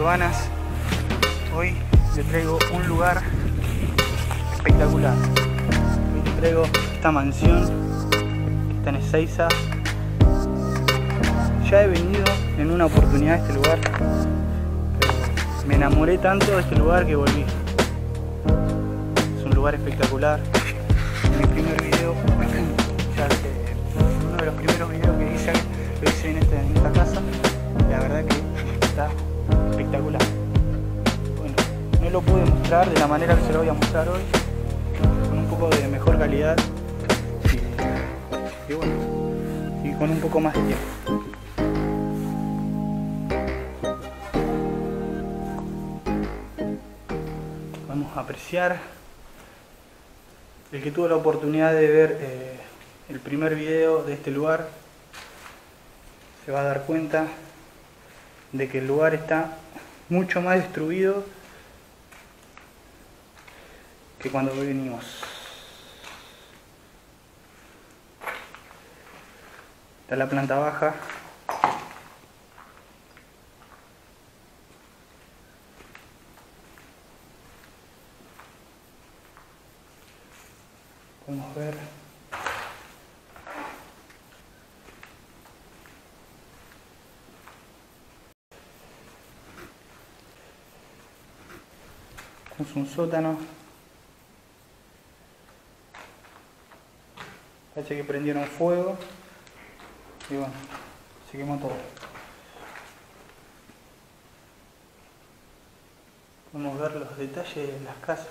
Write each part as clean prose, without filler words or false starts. urbanas. Hoy les traigo un lugar espectacular. Hoy les traigo esta mansión que está en Ezeiza. Ya he venido en una oportunidad a este lugar, pero me enamoré tanto de este lugar que volví. Es un lugar espectacular. En mi primer video, uno de los primeros videos que hice, lo hice en esta casa. La verdad que está espectacular. Bueno, no lo pude mostrar de la manera que se lo voy a mostrar hoy, con un poco de mejor calidad y bueno, y con un poco más de tiempo. Vamos a apreciar. El que tuvo la oportunidad de ver el primer video de este lugar se va a dar cuenta de que el lugar está mucho más destruido que cuando venimos. Está la planta baja. Podemos ver es un sótano. Parece que prendieron fuego y bueno, se quemó todo. Podemos ver los detalles de las casas.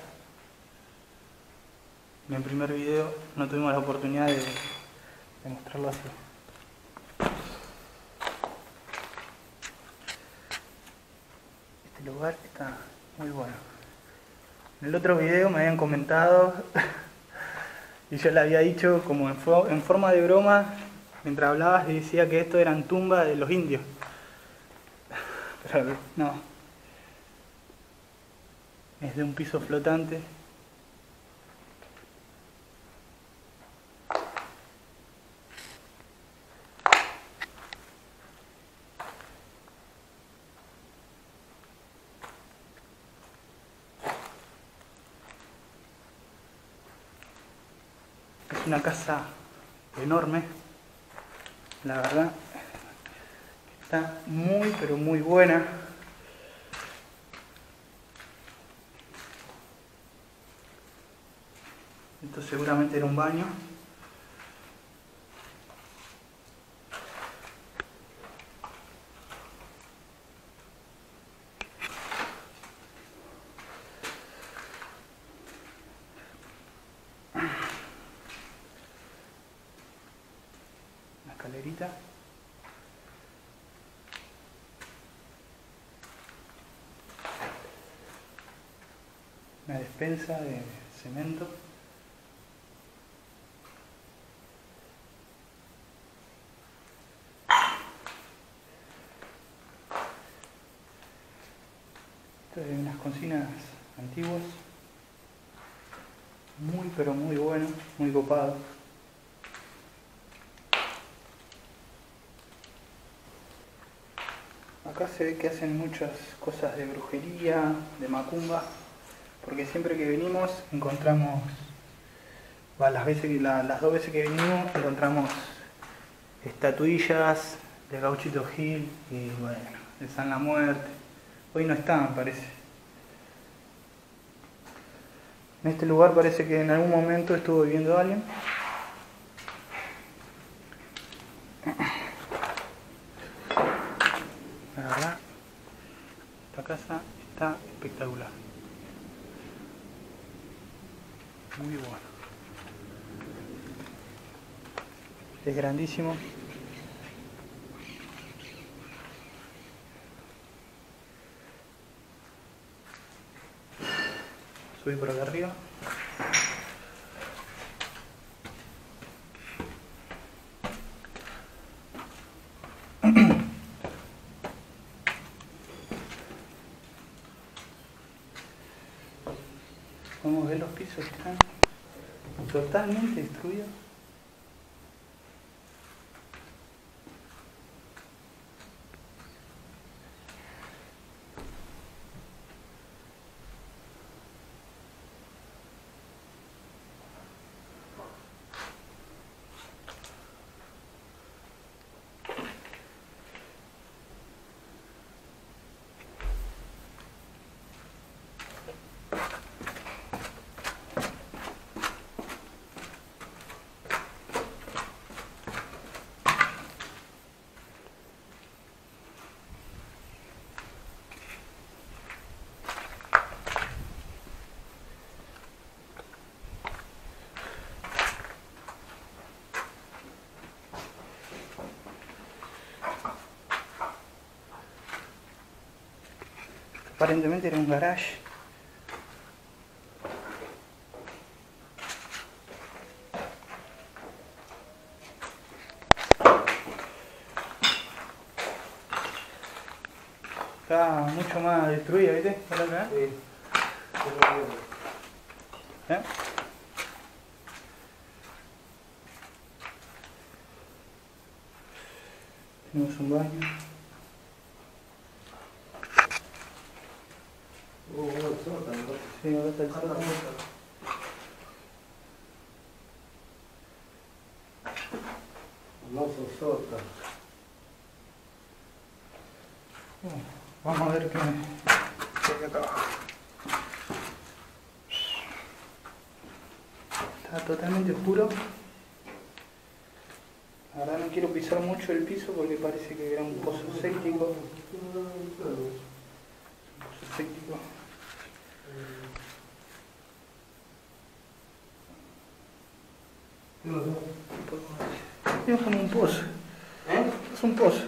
En el primer video no tuvimos la oportunidad de mostrarlo así. Este lugar está muy bueno. En el otro video me habían comentado y yo le había dicho como en forma de broma, mientras hablabas, y decía que esto eran tumbas de los indios. Pero no. Es de un piso flotante. Una casa enorme, la verdad está muy pero muy buena. Esto seguramente era un baño. Escalerita. Una despensa de cemento. Esto es de unas cocinas antiguas. Muy pero muy bueno, muy copado. Acá se ve que hacen muchas cosas de brujería, de macumba, porque siempre que venimos encontramos, las dos veces que venimos encontramos estatuillas de Gauchito Gil y bueno, de San la Muerte. Hoy no están, parece. En este lugar parece que en algún momento estuvo viviendo alguien. La verdad, esta casa está espectacular. Muy bueno. Es grandísimo. Subí por acá arriba. Podemos ver los pisos que están totalmente destruidos. Aparentemente era un garage. Está mucho más destruida, ¿viste? Sí. ¿Eh? Tenemos un baño. Sí, ahora está el sótano. Vamos a ver qué hay acá abajo. Está totalmente oscuro. Ahora no quiero pisar mucho el piso porque parece que era un pozo séptico. Es como un pozo. ¿Eh? Es un pozo.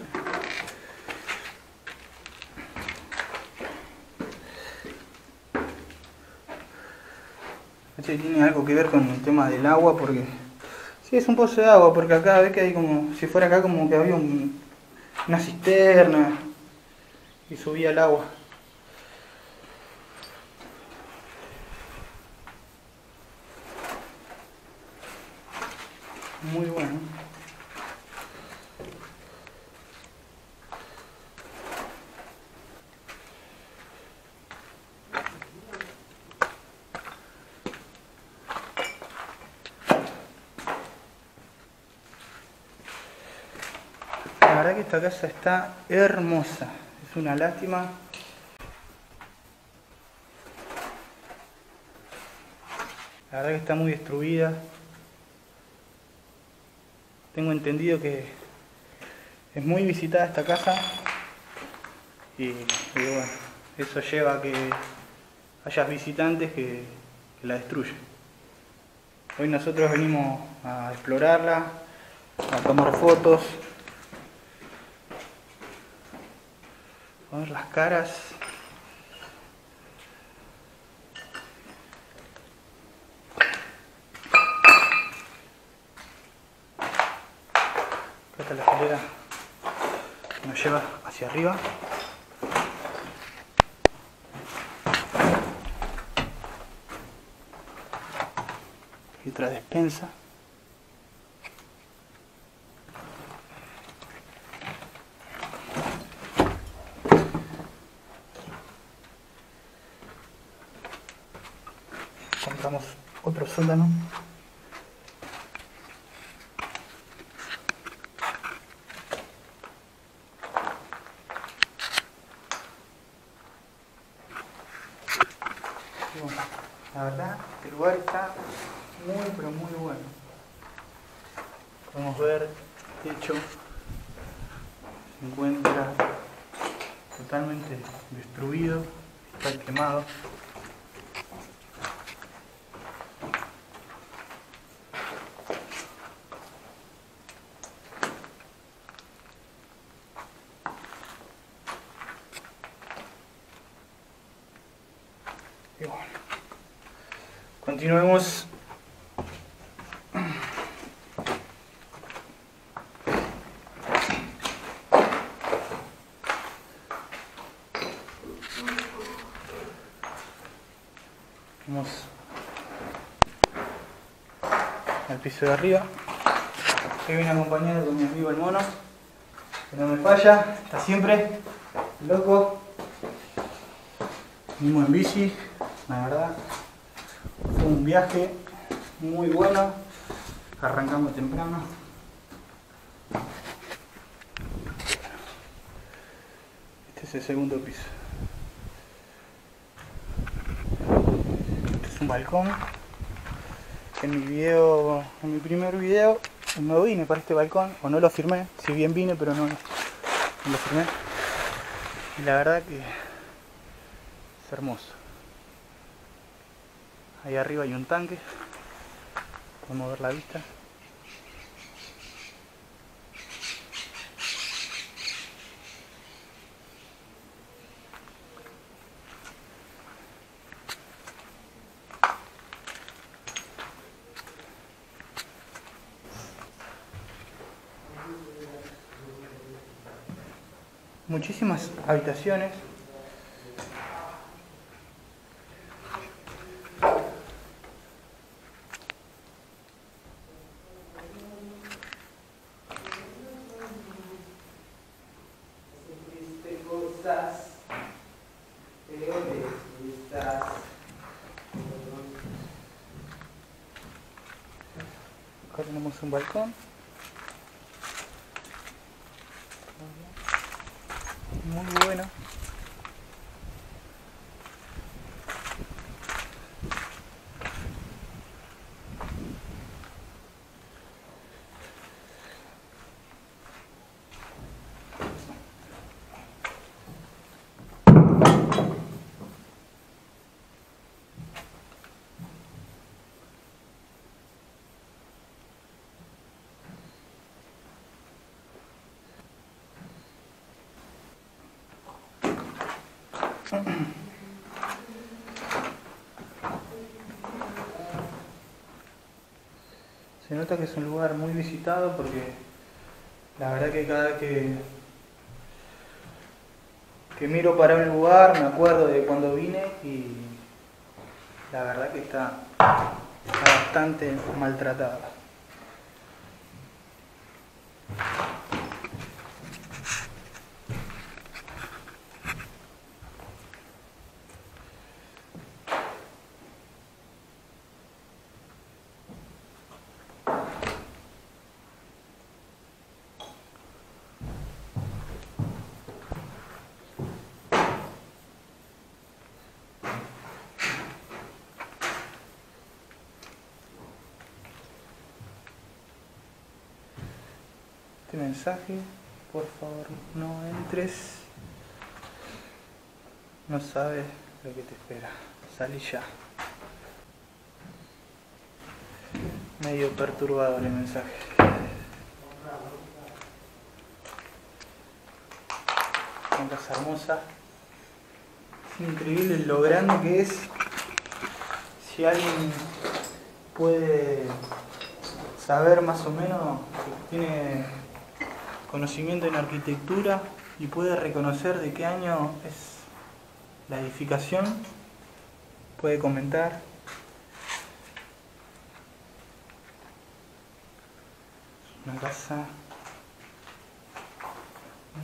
Este tiene algo que ver con el tema del agua porque... Sí, es un pozo de agua porque acá ves que hay como... Si fuera acá como que había una cisterna y subía el agua. Muy bueno. La verdad que esta casa está hermosa. Es una lástima. La verdad que está muy destruida. Tengo entendido que es muy visitada esta casa y bueno, eso lleva a que haya visitantes que la destruyen. Hoy nosotros venimos a explorarla, a tomar fotos, a ver las caras. La escalera nos lleva hacia arriba. Y otra despensa. Encontramos otro sótano. La verdad, el lugar está muy, pero muy bueno. Podemos ver el techo. Se encuentra totalmente destruido, está quemado. Y bueno. Continuemos. Vamos al piso de arriba. Aquí viene acompañado con mi amigo el mono, que no me falla, está siempre loco. Venimos en bici, la verdad. Fue un viaje muy bueno, arrancamos temprano. Este es el segundo piso. Este es un balcón. En mi primer video, no vine para este balcón, o no lo firmé, si bien vine, pero no lo firmé. Y la verdad que es hermoso. Ahí arriba hay un tanque, podemos ver la vista. muchísimas habitaciones. Acá tenemos un balcón. Muy bueno. Se nota que es un lugar muy visitado porque la verdad que cada vez que miro para un lugar me acuerdo de cuando vine y la verdad que está bastante maltratada. Este mensaje, por favor no entres, no sabes lo que te espera, salí ya. Medio perturbador el mensaje. Una casa hermosa, es increíble lo grande que es. Si alguien puede saber más o menos, tiene conocimiento en arquitectura y puede reconocer de qué año es la edificación, puede comentar. Es una casa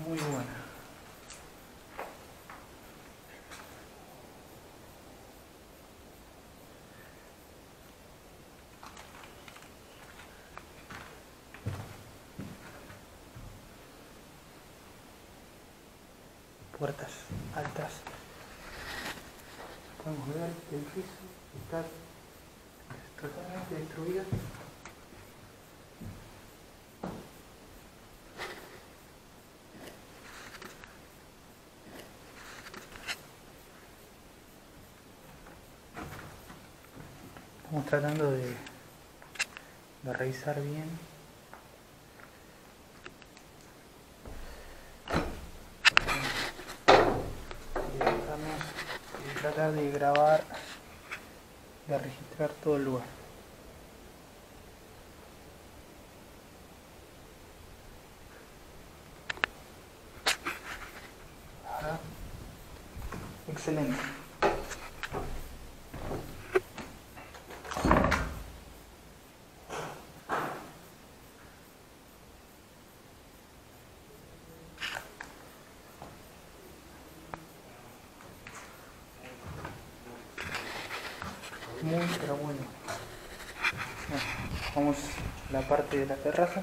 muy buena. Puertas altas. Podemos ver que el piso está totalmente destruido. Estamos tratando de revisar bien. Tratar de grabar, de registrar todo el lugar. Ajá. Excelente. Muy, pero bueno. Bueno, vamos a la parte de la terraza.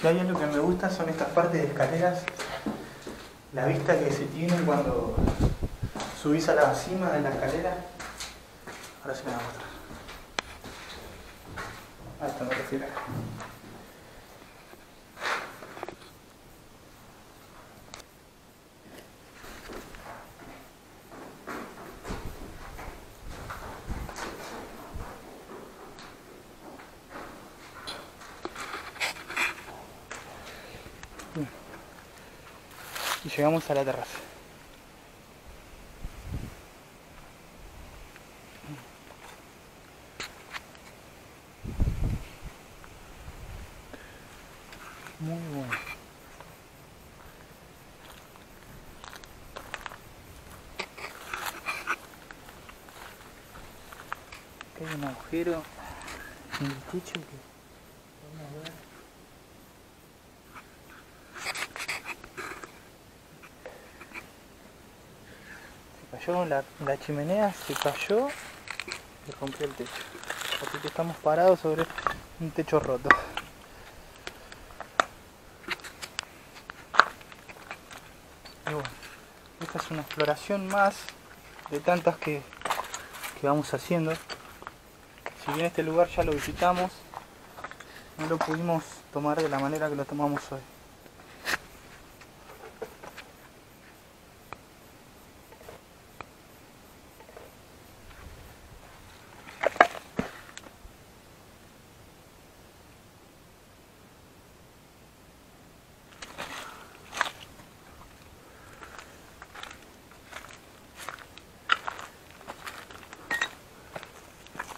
Si hay algo que me gusta son estas partes de escaleras, la vista que se tiene cuando subís a la cima de la escalera. Ahora se me va a mostrar. Hasta me refiero. Y llegamos a la terraza. Acá hay un agujero en el techo que vamos a ver. Se cayó con la chimenea, se cayó y rompió el techo. Así que estamos parados sobre un techo roto. Y bueno, esta es una exploración más de tantas que vamos haciendo. Si bien este lugar ya lo visitamos, no lo pudimos tomar de la manera que lo tomamos hoy.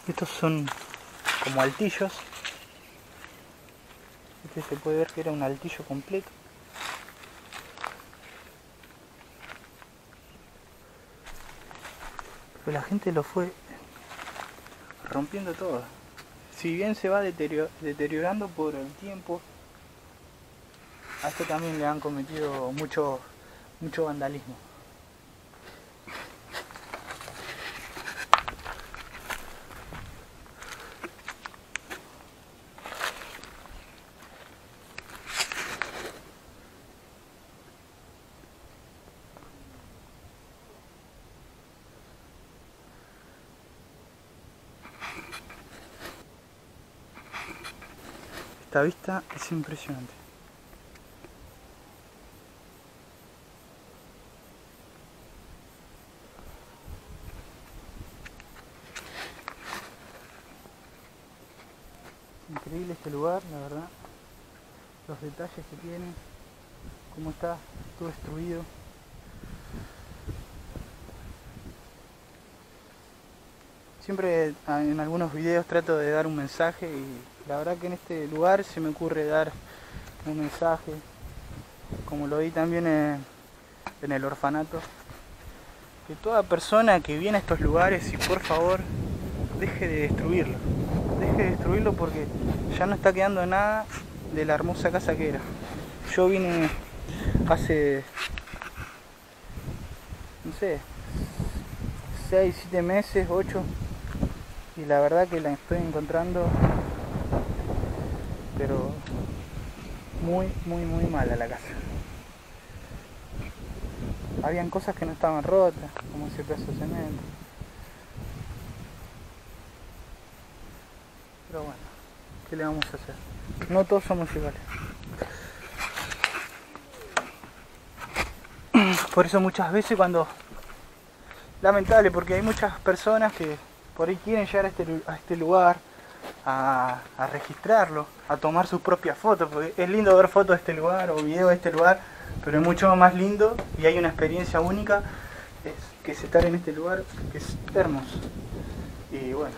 Estos son como altillos. Este se puede ver que era un altillo completo. Pero la gente lo fue rompiendo todo. Si bien se va deteriorando por el tiempo, a esto también le han cometido mucho vandalismo. Esta vista es impresionante. Increíble este lugar, la verdad. Los detalles que tiene, cómo está todo destruido. Siempre en algunos videos trato de dar un mensaje y la verdad que en este lugar se me ocurre dar un mensaje, como lo di también en el orfanato, que toda persona que viene a estos lugares, y por favor, deje de destruirlo porque ya no está quedando nada de la hermosa casa que era. Yo vine hace, no sé, 6, 7 meses, 8. Y la verdad que la estoy encontrando, pero muy mala la casa. Habían cosas que no estaban rotas, como ese pedazo de cemento. Pero bueno, ¿qué le vamos a hacer? No todos somos iguales. Por eso muchas veces cuando... Lamentable, porque hay muchas personas que por ahí quieren llegar a este lugar, a registrarlo, a tomar sus propias fotos, porque es lindo ver fotos de este lugar o videos de este lugar, pero es mucho más lindo y hay una experiencia única que es estar en este lugar, que es hermoso. Y bueno,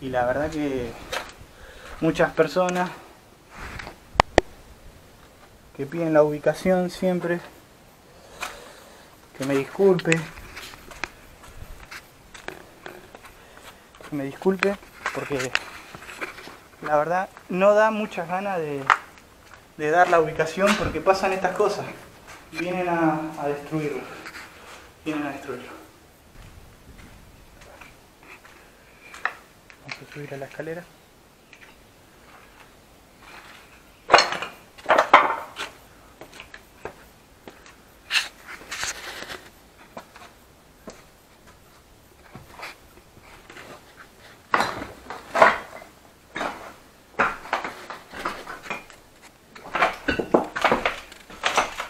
y la verdad que muchas personas que piden la ubicación siempre, que me disculpe. Porque la verdad no da muchas ganas de dar la ubicación, porque pasan estas cosas, vienen a destruirlo, Vamos a subir a la escalera.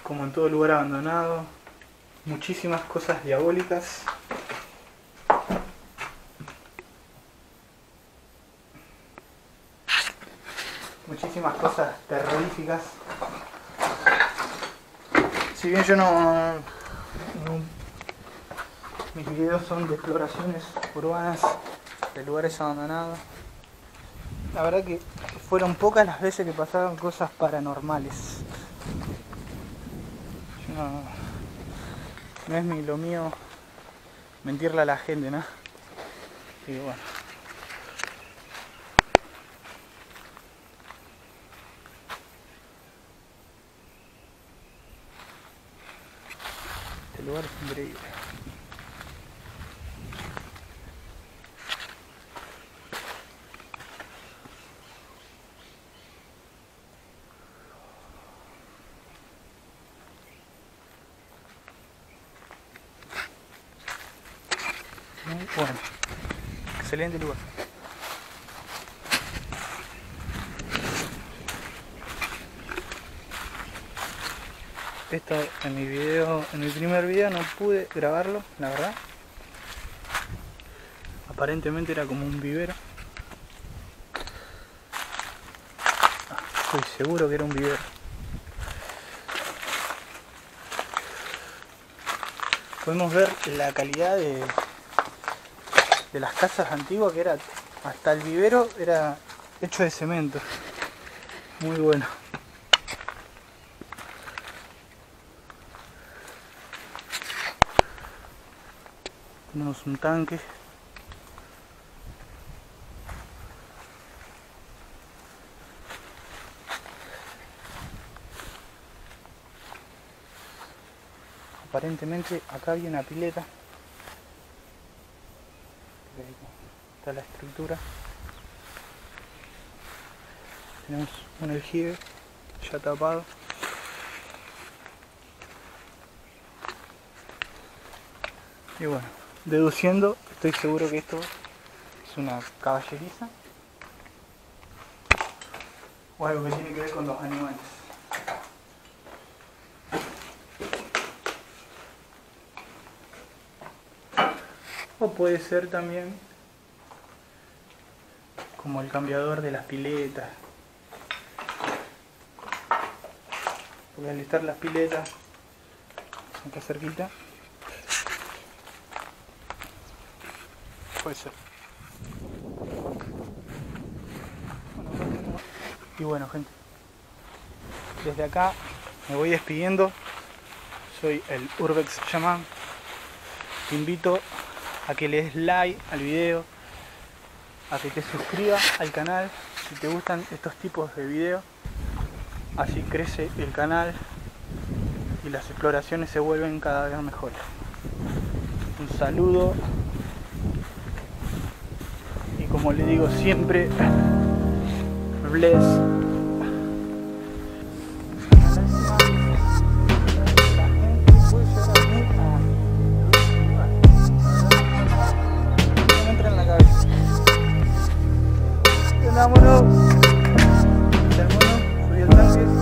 Como en todo lugar abandonado, muchísimas cosas diabólicas. Muchísimas cosas terroríficas. Si bien yo no mis videos son de exploraciones urbanas, de lugares abandonados, la verdad que fueron pocas las veces que pasaron cosas paranormales. No es lo mío mentirle a la gente, ¿no? Y bueno. Este lugar es increíble. Bueno, excelente lugar. Esto en mi video, en mi primer video no pude grabarlo, la verdad. Aparentemente era como un vivero. Estoy seguro que era un vivero. Podemos ver la calidad de las casas antiguas, que era hasta el vivero era hecho de cemento. Muy bueno. Tenemos un tanque. Aparentemente acá había una pileta. Está la estructura. Tenemos un aljibe ya tapado. Y bueno, deduciendo, estoy seguro que esto es una caballeriza o algo que tiene que ver con los animales. O puede ser también como el cambiador de las piletas, porque al estar las piletas acá cerquita, puede ser. Y bueno, gente, desde acá me voy despidiendo. Soy el Urbex Jahman. Te invito a que le des like al video, a que te suscribas al canal si te gustan estos tipos de videos, así crece el canal y las exploraciones se vuelven cada vez mejores. Un saludo y, como le digo siempre, bless. ¡Vámonos! El mono subió el tanque.